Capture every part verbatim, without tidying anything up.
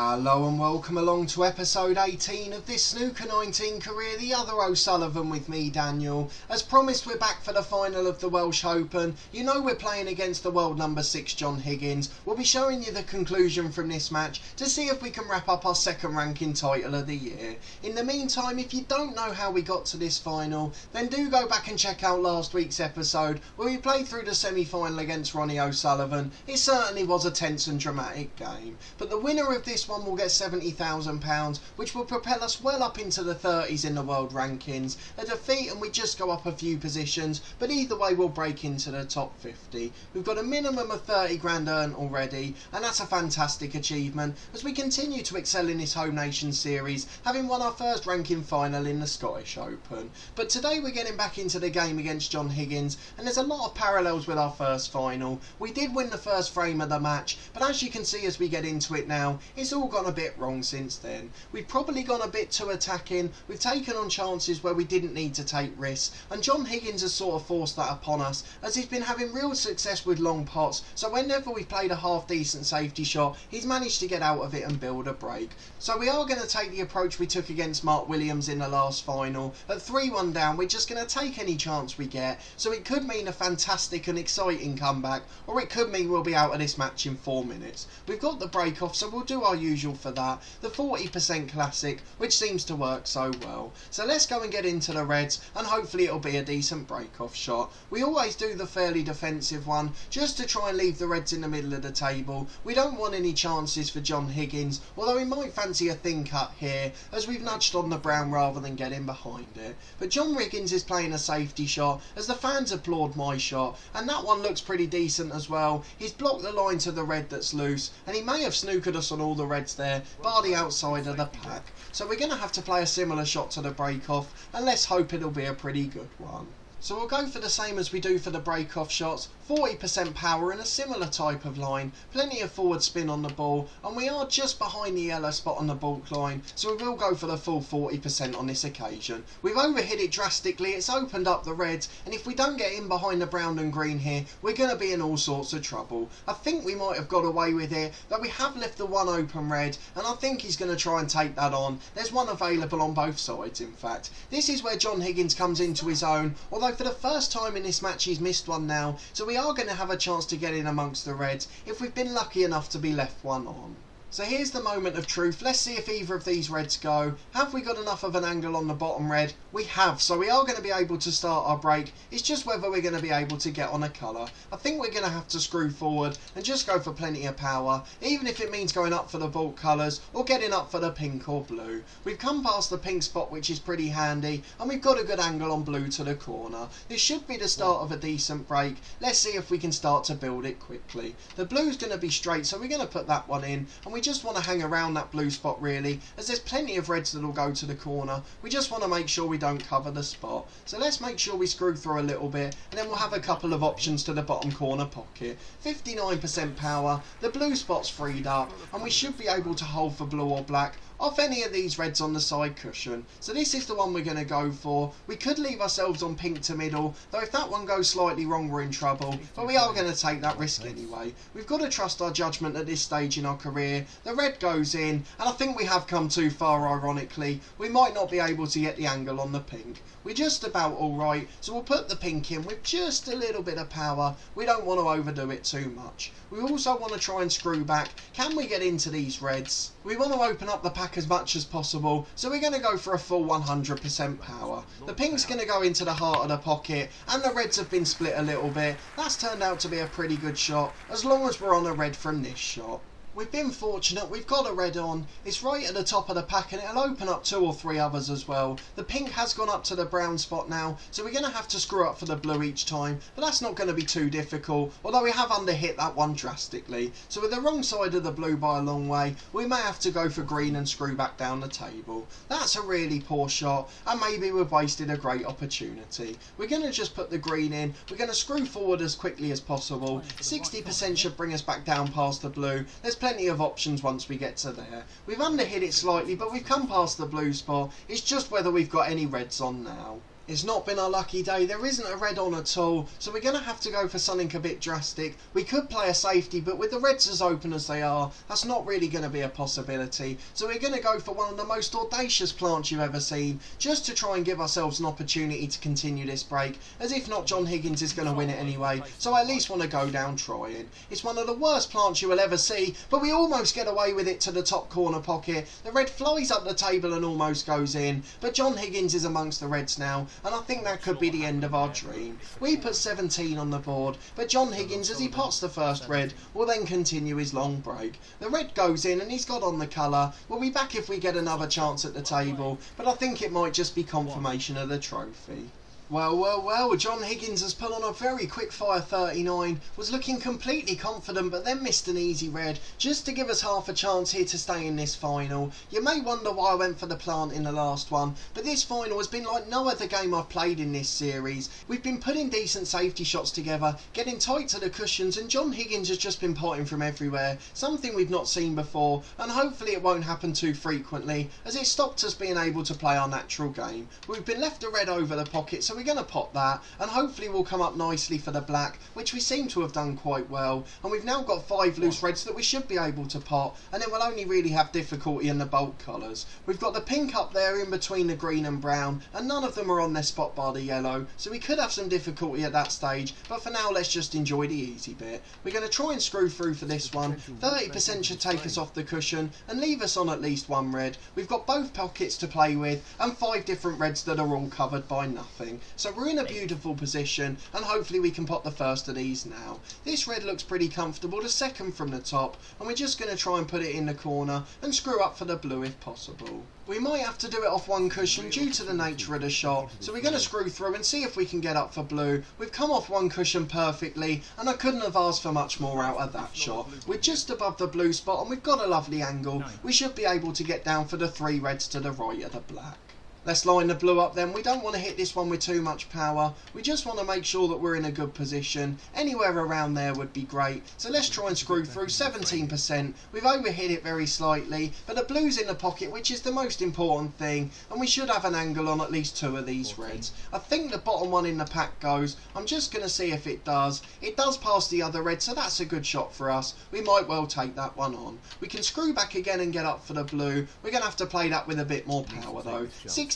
Hello and welcome along to episode eighteen of this Snooker nineteen career, the other O'Sullivan with me, Daniel. As promised, we're back for the final of the Welsh Open. You know we're playing against the world number six, John Higgins. We'll be showing you the conclusion from this match to see if we can wrap up our second ranking title of the year. In the meantime, if you don't know how we got to this final, then do go back and check out last week's episode where we played through the semi-final against Ronnie O'Sullivan. It certainly was a tense and dramatic game, but the winner of this one will get seventy thousand pounds, which will propel us well up into the thirties in the world rankings. A defeat and we just go up a few positions, but either way we'll break into the top fifty. We've got a minimum of thirty grand earned already, and that's a fantastic achievement as we continue to excel in this home nation series, having won our first ranking final in the Scottish Open. But today we're getting back into the game against John Higgins, and there's a lot of parallels with our first final. We did win the first frame of the match, but as you can see as we get into it now, it's all gone a bit wrong since then. We've probably gone a bit too attacking, we've taken on chances where we didn't need to take risks, and John Higgins has sort of forced that upon us as he's been having real success with long pots, so whenever we've played a half decent safety shot he's managed to get out of it and build a break. So we are going to take the approach we took against Mark Williams in the last final. At three one down we're just going to take any chance we get, so it could mean a fantastic and exciting comeback, or it could mean we'll be out of this match in four minutes. We've got the break off, so we'll do our usual usual for that, the forty percent classic, which seems to work so well. So let's go and get into the reds, and hopefully it'll be a decent break-off shot. We always do the fairly defensive one, just to try and leave the reds in the middle of the table. We don't want any chances for John Higgins, although he might fancy a thin cut here, as we've nudged on the brown rather than getting behind it. But John Higgins is playing a safety shot, as the fans applaud my shot, and that one looks pretty decent as well. He's blocked the line to the red that's loose, and he may have snookered us on all the reds there, bar the outside of the pack. So we're going to have to play a similar shot to the break-off, and let's hope it'll be a pretty good one. So we'll go for the same as we do for the break-off shots, forty percent power and a similar type of line, plenty of forward spin on the ball, and we are just behind the yellow spot on the balk line, so we will go for the full forty percent on this occasion. We've overhit it drastically, it's opened up the reds, and if we don't get in behind the brown and green here, we're going to be in all sorts of trouble. I think we might have got away with it, though we have left the one open red, and I think he's going to try and take that on. There's one available on both sides, in fact. This is where John Higgins comes into his own, although for the first time in this match he's missed one now, so we are going to have a chance to get in amongst the reds if we've been lucky enough to be left one on. So here's the moment of truth. Let's see if either of these reds go. Have we got enough of an angle on the bottom red? We have, so we are going to be able to start our break. It's just whether we're going to be able to get on a colour. I think we're going to have to screw forward and just go for plenty of power, even if it means going up for the bulk colours or getting up for the pink or blue. We've come past the pink spot, which is pretty handy, and we've got a good angle on blue to the corner. This should be the start of a decent break. Let's see if we can start to build it quickly. The blue's going to be straight, so we're going to put that one in, and we We just want to hang around that blue spot really, as there's plenty of reds that'll go to the corner. We just want to make sure we don't cover the spot, so let's make sure we screw through a little bit, and then we'll have a couple of options to the bottom corner pocket. Fifty-nine percent power, the blue spot's freed up, and we should be able to hold for blue or black off any of these reds on the side cushion. So this is the one we're going to go for. We could leave ourselves on pink to middle, though if that one goes slightly wrong we're in trouble, but we are going to take that risk anyway. We've got to trust our judgment at this stage in our career. The red goes in, and I think we have come too far ironically. We might not be able to get the angle on the pink. We're just about alright, so we'll put the pink in with just a little bit of power. We don't want to overdo it too much. We also want to try and screw back. Can we get into these reds? We want to open up the pack as much as possible, so we're going to go for a full one hundred percent power. The pink's going to go into the heart of the pocket, and the reds have been split a little bit. That's turned out to be a pretty good shot, as long as we're on a red from this shot. We've been fortunate, we've got a red on, it's right at the top of the pack, and it'll open up two or three others as well. The pink has gone up to the brown spot now, so we're going to have to screw up for the blue each time, but that's not going to be too difficult, although we have underhit that one drastically. So with the wrong side of the blue by a long way, we may have to go for green and screw back down the table. That's a really poor shot, and maybe we've wasted a great opportunity. We're going to just put the green in, we're going to screw forward as quickly as possible. sixty percent should bring us back down past the blue. There's plenty Plenty of options once we get to there. We've underhit it slightly, but we've come past the blue spot. It's just whether we've got any reds on now. It's not been our lucky day. There isn't a red on at all, so we're going to have to go for something a bit drastic. We could play a safety, but with the reds as open as they are, that's not really going to be a possibility. So we're going to go for one of the most audacious plants you've ever seen, just to try and give ourselves an opportunity to continue this break, as if not, John Higgins is going to win it anyway, so I at least want to go down trying. It's one of the worst plants you will ever see, but we almost get away with it to the top corner pocket. The red flies up the table and almost goes in, but John Higgins is amongst the reds now, and I think that could be the end of our dream. We put seventeen on the board, but John Higgins, as he pots the first red, will then continue his long break. The red goes in and he's got on the colour. We'll be back if we get another chance at the table, but I think it might just be confirmation of the trophy. Well, well, well, John Higgins has put on a very quick fire thirty-nine, was looking completely confident, but then missed an easy red, just to give us half a chance here to stay in this final. You may wonder why I went for the plant in the last one, but this final has been like no other game I've played in this series. We've been putting decent safety shots together, getting tight to the cushions, and John Higgins has just been potting from everywhere, something we've not seen before, and hopefully it won't happen too frequently, as it stopped us being able to play our natural game. We've been left a red over the pocket, so we're going to pot that, and hopefully we'll come up nicely for the black, which we seem to have done quite well, and we've now got five loose reds that we should be able to pot, and then we'll only really have difficulty in the bolt colours. We've got the pink up there in between the green and brown, and none of them are on their spot by the yellow, so we could have some difficulty at that stage, but for now let's just enjoy the easy bit. We're going to try and screw through for this one. Thirty percent should take us off the cushion and leave us on at least one red. We've got both pockets to play with, and five different reds that are all covered by nothing. So we're in a beautiful position, and hopefully we can pot the first of these now. This red looks pretty comfortable, the second from the top, and we're just going to try and put it in the corner and screw up for the blue if possible. We might have to do it off one cushion due to the nature of the shot, so we're going to screw through and see if we can get up for blue. We've come off one cushion perfectly, and I couldn't have asked for much more out of that shot. We're just above the blue spot, and we've got a lovely angle. We should be able to get down for the three reds to the right of the black. Let's line the blue up then. We don't want to hit this one with too much power. We just want to make sure that we're in a good position. Anywhere around there would be great. So let's try and screw through. Seventeen percent. We've overhit it very slightly, but the blue's in the pocket, which is the most important thing, and we should have an angle on at least two of these reds. I think the bottom one in the pack goes. I'm just going to see if it does. It does pass the other red, so that's a good shot for us. We might well take that one on. We can screw back again and get up for the blue. We're going to have to play that with a bit more power though.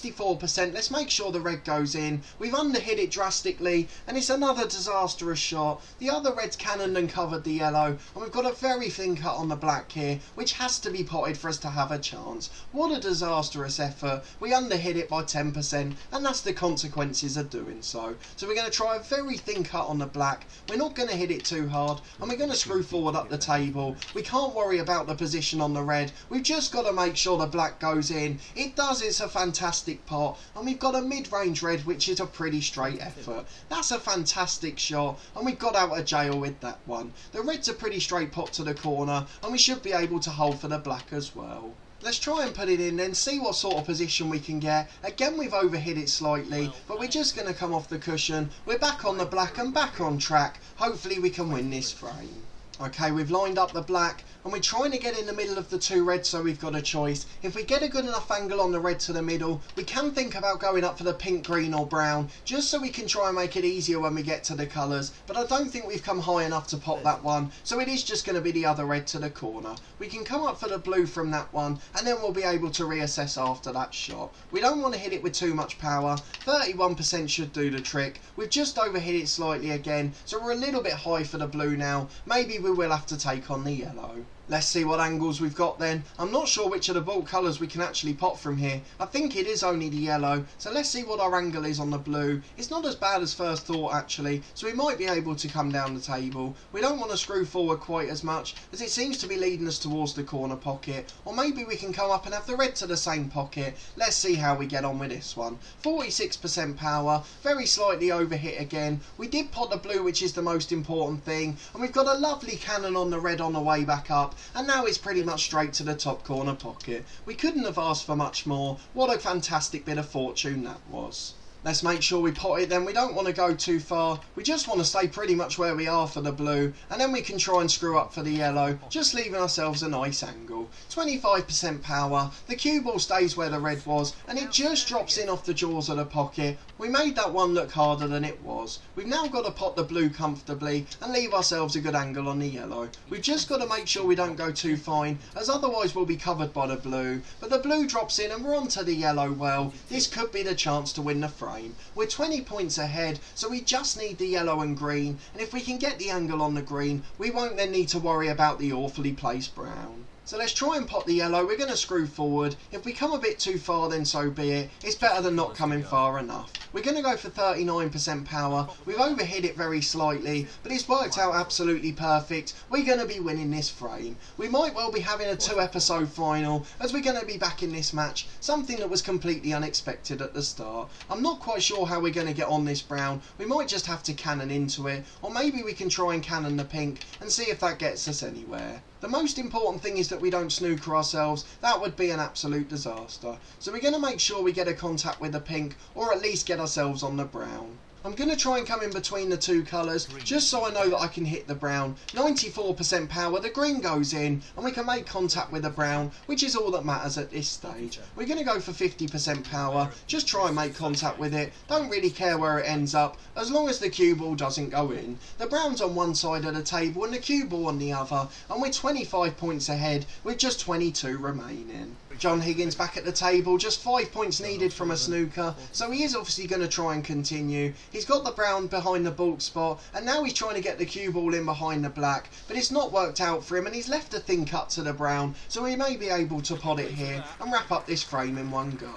Sixty-four percent. Let's make sure the red goes in. We've underhit it drastically, and it's another disastrous shot. The other red's cannoned and covered the yellow, and we've got a very thin cut on the black here, which has to be potted for us to have a chance. What a disastrous effort. We underhit it by ten percent, and that's the consequences of doing so. So we're going to try a very thin cut on the black. We're not going to hit it too hard, and we're going to screw forward up the table. We can't worry about the position on the red. We've just got to make sure the black goes in. It does. It's a fantastic pot, and we've got a mid-range red, which is a pretty straight effort. That's a fantastic shot, and we got out of jail with that one. The red's a pretty straight pot to the corner, and we should be able to hold for the black as well. Let's try and put it in then, see what sort of position we can get. Again, we've overhit it slightly, but we're just going to come off the cushion. We're back on the black and back on track. Hopefully we can win this frame. Okay, we've lined up the black, and we're trying to get in the middle of the two reds, so we've got a choice. If we get a good enough angle on the red to the middle, we can think about going up for the pink, green or brown, just so we can try and make it easier when we get to the colours, but I don't think we've come high enough to pop that one, so it is just going to be the other red to the corner. We can come up for the blue from that one, and then we'll be able to reassess after that shot. We don't want to hit it with too much power. Thirty-one percent should do the trick. We've just overhit it slightly again, so we're a little bit high for the blue now. Maybe we will have to take on the yellow. Let's see what angles we've got then. I'm not sure which of the bolt colours we can actually pot from here. I think it is only the yellow, so let's see what our angle is on the blue. It's not as bad as first thought actually, so we might be able to come down the table. We don't want to screw forward quite as much, as it seems to be leading us towards the corner pocket, or maybe we can come up and have the red to the same pocket. Let's see how we get on with this one. forty-six percent power, very slightly overhit again. We did pot the blue, which is the most important thing, and we've got a lovely cannon on the red on the way back up, and now it's pretty much straight to the top corner pocket. We couldn't have asked for much more. What a fantastic bit of fortune that was. Let's make sure we pot it then. We don't want to go too far. We just want to stay pretty much where we are for the blue. And then we can try and screw up for the yellow, just leaving ourselves a nice angle. twenty-five percent power. The cue ball stays where the red was. And it just drops in off the jaws of the pocket. We made that one look harder than it was. We've now got to pot the blue comfortably and leave ourselves a good angle on the yellow. We've just got to make sure we don't go too fine, as otherwise we'll be covered by the blue. But the blue drops in and we're onto the yellow well. This could be the chance to win the frame. We're twenty points ahead, so we just need the yellow and green, and if we can get the angle on the green, we won't then need to worry about the awfully placed brown. So let's try and pot the yellow. We're going to screw forward. If we come a bit too far, then so be it. It's better than not coming far enough. We're going to go for thirty-nine percent power. We've overhit it very slightly, but it's worked out absolutely perfect. We're going to be winning this frame. We might well be having a two-episode final, as we're going to be back in this match, something that was completely unexpected at the start. I'm not quite sure how we're going to get on this brown. We might just have to cannon into it, or maybe we can try and cannon the pink and see if that gets us anywhere. The most important thing is that we don't snooker ourselves. That would be an absolute disaster. So we're going to make sure we get a contact with the pink, or at least get ourselves on the brown. I'm going to try and come in between the two colours, just so I know that I can hit the brown. ninety-four percent power, the green goes in, and we can make contact with the brown, which is all that matters at this stage. We're going to go for fifty percent power, just try and make contact with it. Don't really care where it ends up, as long as the cue ball doesn't go in. The brown's on one side of the table and the cue ball on the other, and we're twenty-five points ahead, with just twenty-two remaining. John Higgins back at the table, just five points needed from a snooker, so he is obviously going to try and continue. He's got the brown behind the balk spot, and now he's trying to get the cue ball in behind the black, but it's not worked out for him, and he's left a thin cut to the brown, so he may be able to pot it here and wrap up this frame in one go.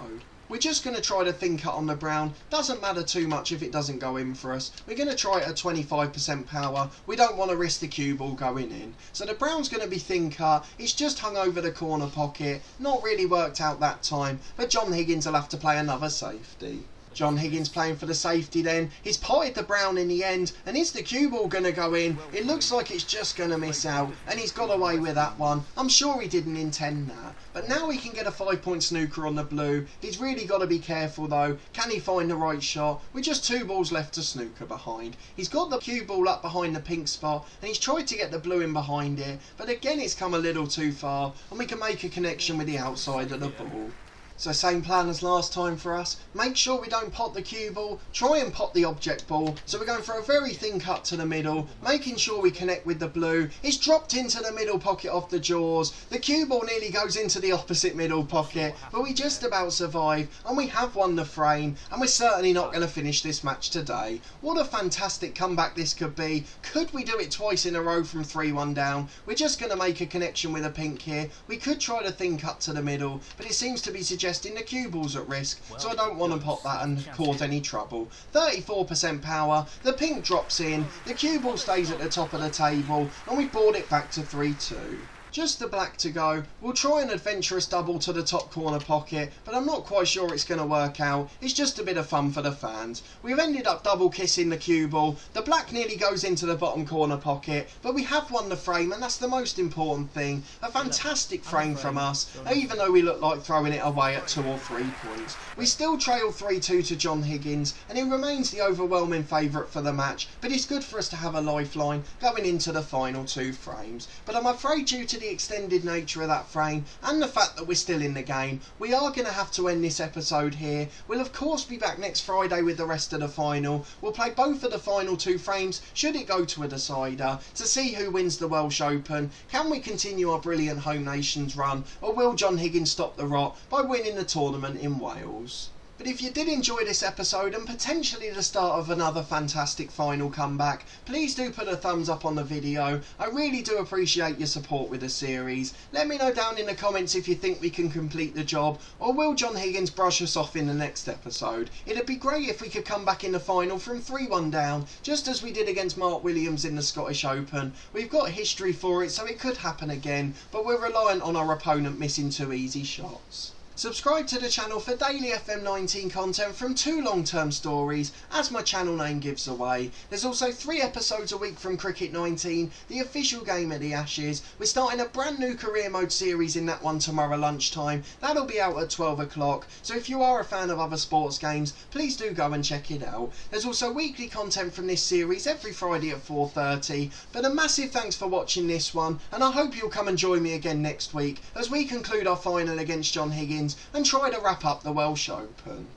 We're just going to try the thin cut on the brown. Doesn't matter too much if it doesn't go in for us. We're going to try it at twenty-five percent power. We don't want to risk the cue ball going in. So the brown's going to be thin cut. It's just hung over the corner pocket. Not really worked out that time, but John Higgins will have to play another safety. John Higgins playing for the safety then. He's potted the brown in the end, and is the cue ball going to go in? It looks like it's just going to miss out, and he's got away with that one. I'm sure he didn't intend that. But now he can get a five-point snooker on the blue. He's really got to be careful though. Can he find the right shot? With just two balls left to snooker behind. He's got the cue ball up behind the pink spot, and he's tried to get the blue in behind it, but again it's come a little too far, and we can make a connection with the outside of the ball. So same plan as last time for us. Make sure we don't pot the cue ball. Try and pot the object ball. So we're going for a very thin cut to the middle, making sure we connect with the blue. It's dropped into the middle pocket off the jaws. The cue ball nearly goes into the opposite middle pocket, but we just about survive, and we have won the frame, and we're certainly not going to finish this match today. What a fantastic comeback this could be. Could we do it twice in a row from three one down? We're just going to make a connection with a pink here. We could try the thin cut to the middle, but it seems to be suggested the cue ball's at risk, so I don't want to pot that and cause any trouble. thirty-four percent power, the pink drops in, the cue ball stays at the top of the table, and we board it back to three two. Just the black to go. We'll try an adventurous double to the top corner pocket, but I'm not quite sure it's going to work out. It's just a bit of fun for the fans. We've ended up double kissing the cue ball. The black nearly goes into the bottom corner pocket, but we have won the frame, and that's the most important thing. A fantastic frame from us, even though we look like throwing it away at two or three points. We still trail three two to John Higgins, and he remains the overwhelming favourite for the match, but it's good for us to have a lifeline going into the final two frames. But I'm afraid due to the The extended nature of that frame, and the fact that we're still in the game, we are going to have to end this episode here. We'll of course be back next Friday with the rest of the final. We'll play both of the final two frames, should it go to a decider, to see who wins the Welsh Open. Can we continue our brilliant home nations run, or will John Higgins stop the rot by winning the tournament in Wales? But if you did enjoy this episode, and potentially the start of another fantastic final comeback, please do put a thumbs up on the video. I really do appreciate your support with the series. Let me know down in the comments if you think we can complete the job, or will John Higgins brush us off in the next episode. It'd be great if we could come back in the final from three one down, just as we did against Mark Williams in the Scottish Open. We've got history for it, so it could happen again, but we're reliant on our opponent missing two easy shots. Subscribe to the channel for daily F M nineteen content from two long-term stories, as my channel name gives away. There's also three episodes a week from Cricket nineteen, the official game at the Ashes. We're starting a brand new career mode series in that one tomorrow lunchtime. That'll be out at twelve o'clock, so if you are a fan of other sports games, please do go and check it out. There's also weekly content from this series every Friday at four thirty, but a massive thanks for watching this one, and I hope you'll come and join me again next week as we conclude our final against John Higgins and try to wrap up the Welsh Open.